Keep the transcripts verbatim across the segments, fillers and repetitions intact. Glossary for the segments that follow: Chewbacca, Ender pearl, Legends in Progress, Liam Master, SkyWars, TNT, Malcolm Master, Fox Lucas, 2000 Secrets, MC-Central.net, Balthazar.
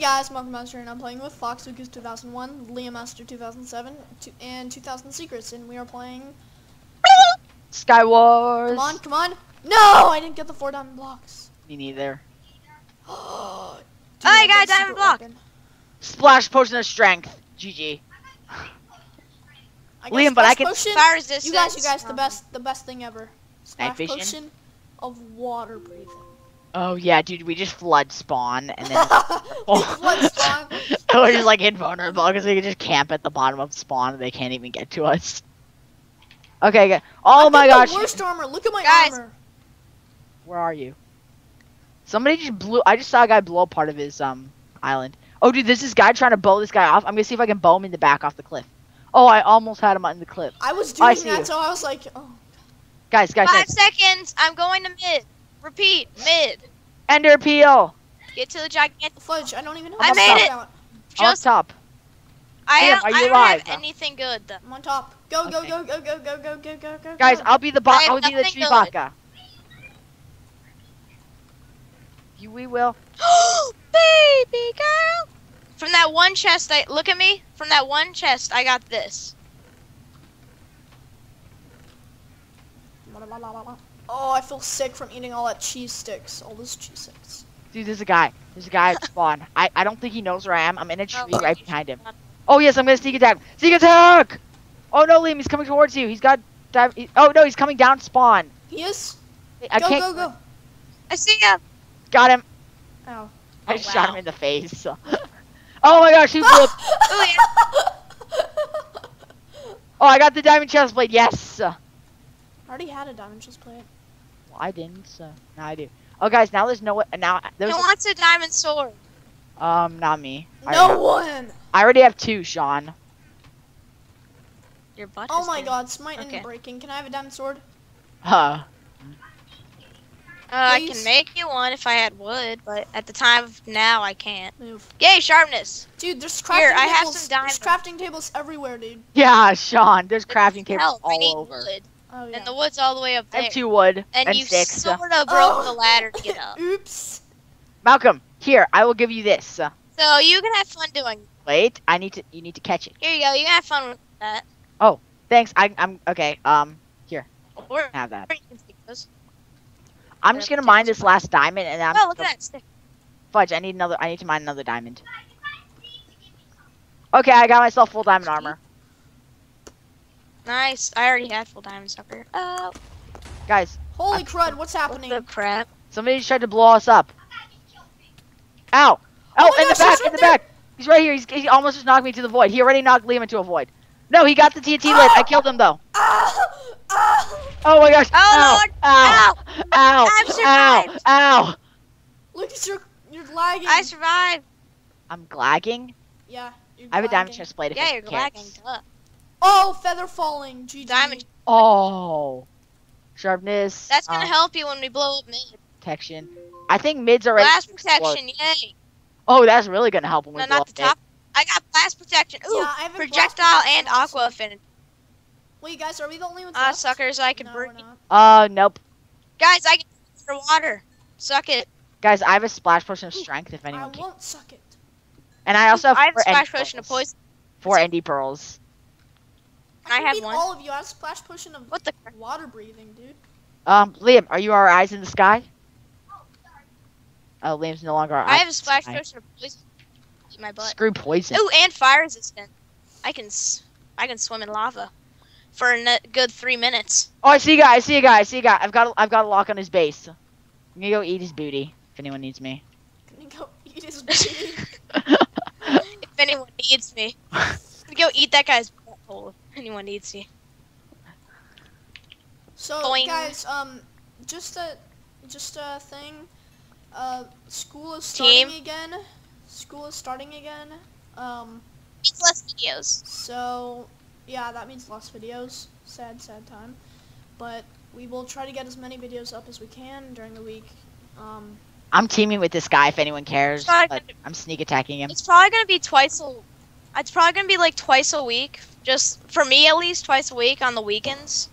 Hey guys, Malcolm Master, and I'm playing with Fox Lucas two thousand one, Liam Master two thousand seven, and two thousand Secrets, and we are playing SkyWars. Come on, come on! No, I didn't get the four diamond blocks. Me neither. Oh, I got a diamond block. Weapon. Splash potion of strength. G G. I Liam, but I can potion, fire resistance. You guys, you guys, the best, the best thing ever. Splash potion of water breathing. Oh yeah, dude, we just flood spawn and then oh. Flood spawn. We're just like invulnerable because we can just camp at the bottom of spawn and they can't even get to us. Okay, oh I my gosh! Worst armor. Look at my guys. Armor. Where are you? Somebody just blew. I just saw a guy blow up part of his um island. Oh dude, there's this guy trying to bow this guy off. I'm gonna see if I can bow him in the back off the cliff. Oh, I almost had him on the cliff. I was doing oh, I that, so I was like, oh. Guys, guys. Five guys. seconds. I'm going to mid. Repeat, mid. Ender peel. Get to the gigantic fudge. I don't even know. I made it. Just on top. I am. I don't have anything good. I'm on top. Go, go, go, go, go, go, go, go, go, go. Guys, I'll be the bot. I'll be the Chewbacca. You, we will. Baby girl. From that one chest, I look at me. From that one chest, I got this. Oh, I feel sick from eating all that cheese sticks. All those cheese sticks. Dude, there's a guy. There's a guy at spawn. I, I don't think he knows where I am. I'm in a tree oh, right behind him. Oh, yes, I'm going to sneak attack. Sneak attack! Oh, no, Liam, he's coming towards you. He's got... Dive, he, oh, no, he's coming down spawn. He is? I go, can't, go, go. I see him. Got him. Oh. I oh, just wow. shot him in the face. So. Oh, my gosh, he blew up. Oh, I got the diamond chest blade. Yes. I already had a diamond chest blade. I didn't, so now I do. Oh, guys, now there's no now. There's Who a, wants a diamond sword? Um, not me. I no one. Have, I already have two, Sean. Your butt. Oh is my dead. God, smite okay. and breaking. Can I have a diamond sword? Huh. Uh, I can make you one if I had wood, but at the time of now I can't. Move. Yay, sharpness. Dude, there's crafting Here, tables. I have some diamonds. There's crafting tables everywhere, dude. Yeah, Sean. There's crafting tables help. all I need over. Wood. Oh, yeah. And the wood's all the way up there. I have two wood. And, and you six. sort of broke oh. the ladder to get up. Oops. Malcolm, here, I will give you this. So you can have fun doing. Wait, I need to. You need to catch it. Here you go. You can have fun with that. Oh, thanks. I, I'm okay. Um, here. Or, have that. Or you can take those. I'm just gonna mine this last diamond, and I'm. Oh, look at that stick. Fudge! I need another. I need to mine another diamond. Okay, I got myself full diamond armor. Nice. I already had full diamond sucker. Oh. Guys. Holy I'm, crud, what's happening? What the crap? Somebody just tried to blow us up. Ow. Oh, oh in gosh, the back, in right the there. back. He's right here. He's, he almost just knocked me to the void. He already knocked Liam into a void. No, he got the T N T oh. lid. I killed him, though. Oh, oh. oh my gosh. Oh, ow. Lord. Ow. Ow. Ow. Ow. Ow. Look at your, you're lagging. I survived. I'm lagging? Yeah. You're I have lagging. a diamond chest plate. Yeah, you're lagging. Duh. Oh, feather falling. G G. Diamond. Oh. Sharpness. That's going to um, help you when we blow up mid. Protection. I think mid's already. Blast protection, yay. Oh, that's really going to help when no, we blow up mid. No, not the top. I got blast protection. Ooh, yeah, projectile and aqua affinity. Wait, guys, are we the only ones left? Uh, suckers, I can no, breathe. Uh, nope. Guys, I can breathe water. Suck it. Guys, I have a splash potion of strength if anyone I can. I won't suck it. And I also have, I have four a splash potion of poison. Four endy pearls. I, I have one. all of you. I have splash potion of what the water breathing, dude. Um, Liam, are you our eyes in the sky? Oh, sorry. Oh, Liam's no longer our eyes. I have a splash potion of poison in my butt. Screw poison. Oh, and fire resistant. I can s I can swim in lava for a good three minutes. Oh, I see a guy. I see a guy. I see a guy. I've got a, I've got a lock on his base. I'm gonna go eat his booty if anyone needs me. I'm gonna go eat his booty. If anyone needs me, I'm gonna go eat that guy's butthole. Anyone needs you. So Boing. guys, um, just a, just a thing. Uh, school is starting Team. again. School is starting again. Um, it's less videos. So yeah, that means less videos. Sad, sad time. But we will try to get as many videos up as we can during the week. Um, I'm teaming with this guy if anyone cares. But be, I'm sneak attacking him. It's probably gonna be twice a. It's probably gonna be like twice a week. Just, for me at least, twice a week on the weekends.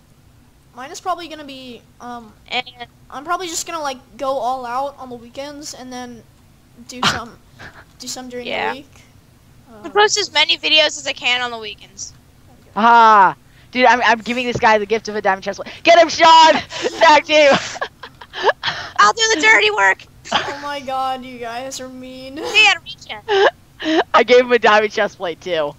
Mine is probably going to be, um, and I'm probably just going to, like, go all out on the weekends and then do some do some during yeah. the week. Um, I post as many videos as I can on the weekends. Okay. Ah, dude, I'm I'm giving this guy the gift of a diamond chest. Get him, Sean. Back you. I'll do the dirty work. Oh my god, you guys are mean. I gave him a diamond chest plate too.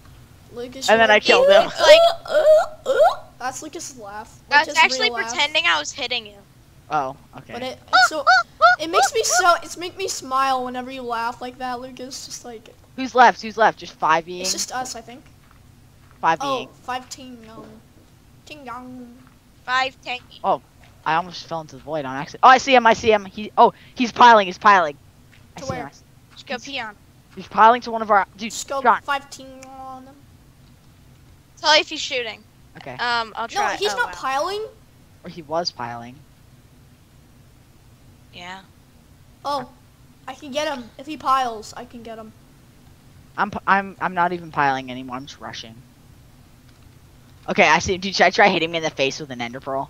Lucas and then I killed him. Like, uh, uh, uh. That's Lucas's laugh. I was actually pretending I was hitting you. Oh, okay. But it so it makes me so it's make me smile whenever you laugh like that, Lucas. Just like who's left? Who's left? Just five being. It's just us, I think. Five being. Oh, five ting yong, ting yong, five ting. Oh, I almost fell into the void on accident. Oh, I see him. I see him. He oh, he's piling. He's piling. I see him. Just go pee on. He's piling to one of our dude. Just go five ting on him. Tell me if he's shooting. Okay. Um, I'll try. No, he's oh, not wow. piling. Or he was piling. Yeah. Oh, I can get him if he piles. I can get him. I'm I'm I'm not even piling anymore. I'm just rushing. Okay, I see. Dude, should I try hitting him in the face with an ender pearl?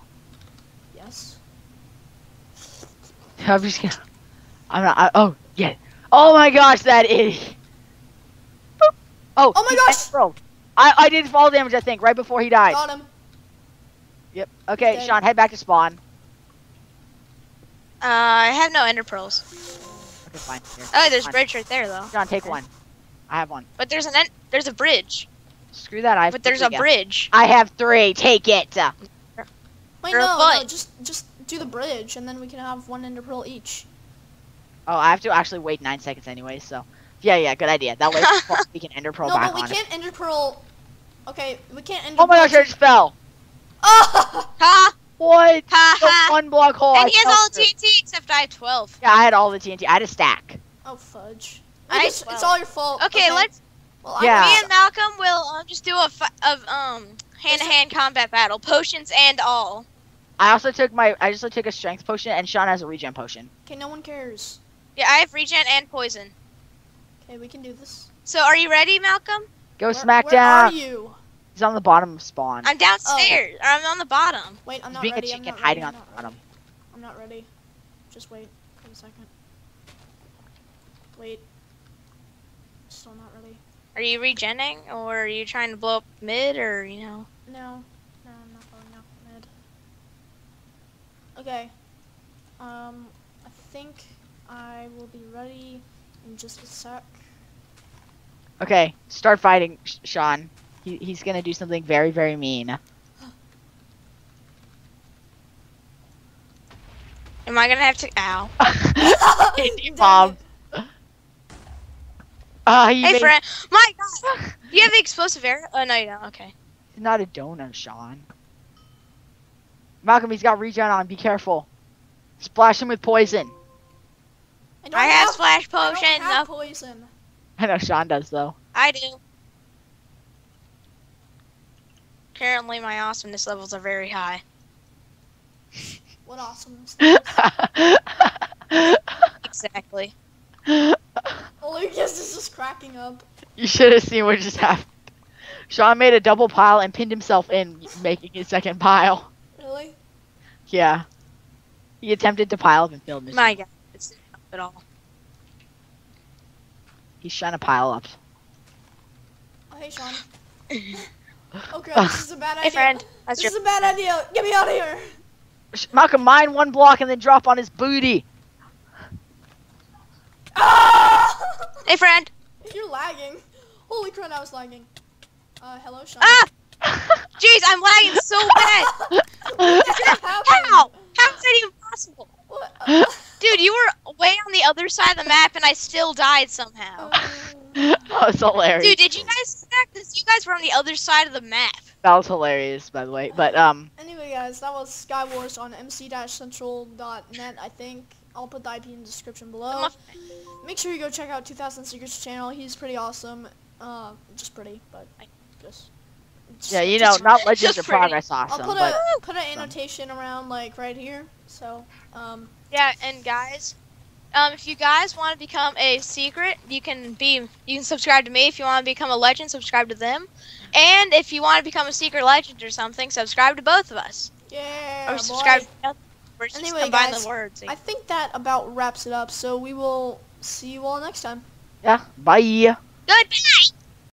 Yes. I'm just gonna. I'm not. I, oh yeah. Oh my gosh, that idiot. Boop. Oh. Oh my gosh. Ender pearl. I, I did fall damage, I think, right before he died. Got him. Yep. Okay, Sean, head back to spawn. Uh, I have no ender pearls. Okay, fine. Here, oh, there's a bridge right there, though. Sean, take okay. one. I have one. But there's an en there's a bridge. Screw that. I have but there's a bridge. I have three. Take it. Wait, no, no, just just do the bridge, and then we can have one ender pearl each. Oh, I have to actually wait nine seconds anyway, so. Yeah, yeah, good idea. That way we can ender pearl no, back on No, but we can't it. ender pearl. Okay, we can't ender. Oh my gosh, I just fell! Oh! Ha! What? Ha ha! One block hole. And I he has all the T N T it. except I had twelve. Yeah, I had all the T N T. I had a stack. Oh fudge! I just, it's all your fault. Okay, okay. let's. Well, yeah. Me and Malcolm will um, just do a of um hand-to-hand -hand combat battle, potions and all. I also took my. I just took a strength potion, and Sean has a regen potion. Okay, no one cares. Yeah, I have regen and poison. Hey, we can do this. So, are you ready, Malcolm? Go smack down. Where are you? He's on the bottom of spawn. I'm downstairs. Oh. I'm on the bottom. Wait, I'm not ready. He's being a chicken hiding on the bottom. I'm not ready. Just wait for a second. Wait. Still not ready. Are you regenning, or are you trying to blow up mid, or you know? No, no, I'm not blowing up mid. Okay. Um, I think I will be ready in just a sec. Okay, start fighting, Sh Sean. He he's gonna do something very, very mean. Am I gonna have to? Ow! Mom. Uh, he hey, made... friend. My God. Do you have the explosive arrow? Oh no, you don't. Okay. It's not a donut, Sean. Malcolm, he's got regen on. Be careful. Splash him with poison. I, I have, have splash potion. I don't have poison. I know Sean does though. I do. Apparently, my awesomeness levels are very high. What awesomeness? Exactly. Lucas is just cracking up. You should have seen what just happened. Sean made a double pile and pinned himself in, making his second pile. Really? Yeah. He attempted to pile up and failed miserably. My God. At all. He's trying to pile up. Oh, hey, Sean. Oh, girl, this is a bad idea. Hey, friend. This is a bad idea. Get me out of here. Malcolm, mine one block and then drop on his booty. Ah! Hey, friend. You're lagging. Holy crud, I was lagging. Uh, hello, Sean. Ah! Jeez, I'm lagging so bad. How? How is that even possible? What? Uh, Dude, you were way on the other side of the map, and I still died somehow. That was hilarious. Dude, did you guys see that? Because you guys were on the other side of the map. That was hilarious, by the way. But um. Anyway, guys, that was SkyWars on M C Central dot net, I think. I'll put the I P in the description below. Make sure you go check out two thousand Secrets channel. He's pretty awesome. Uh, just pretty, but just... Just, yeah, you know, not Legends in Progress awesome. I'll put a but put an awesome. annotation around like right here. So, um yeah, and guys, um if you guys want to become a secret, you can be you can subscribe to me. If you want to become a legend, subscribe to them. And if you want to become a secret legend or something, subscribe to both of us. Yeah. Or subscribe boy. to We're just anyway, combine guys, the words. I think that about wraps it up. So, we will see you all next time. Yeah, bye. Goodbye.